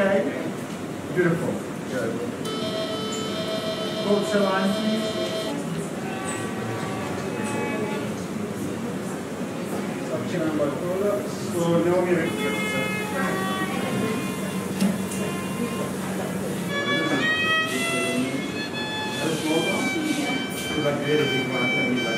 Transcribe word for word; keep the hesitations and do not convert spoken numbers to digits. Okay? Beautiful. Good. Hold your line, please. Facciamo qualcosa. Torniamo in ricerca. Adesso, per vedere di quanto mi va.